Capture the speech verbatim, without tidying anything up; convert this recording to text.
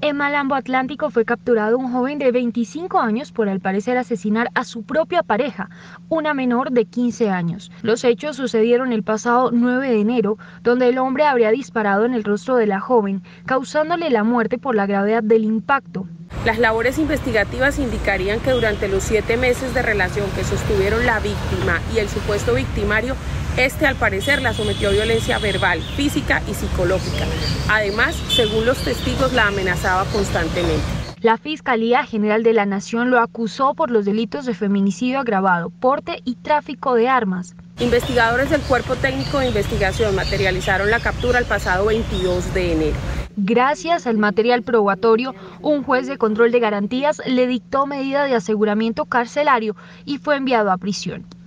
En Malambo, Atlántico, fue capturado un joven de veinticinco años por al parecer asesinar a su propia pareja, una menor de quince años. Los hechos sucedieron el pasado nueve de enero, donde el hombre habría disparado en el rostro de la joven, causándole la muerte por la gravedad del impacto. Las labores investigativas indicarían que durante los siete meses de relación que sostuvieron la víctima y el supuesto victimario, este al parecer la sometió a violencia verbal, física y psicológica. Además, según los testigos, la amenazaba constantemente. La Fiscalía General de la Nación lo acusó por los delitos de feminicidio agravado, porte y tráfico de armas. Investigadores del Cuerpo Técnico de Investigación materializaron la captura el pasado veintidós de enero. Gracias al material probatorio, un juez de control de garantías le dictó medida de aseguramiento carcelario y fue enviado a prisión.